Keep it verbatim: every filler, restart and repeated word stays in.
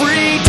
every day.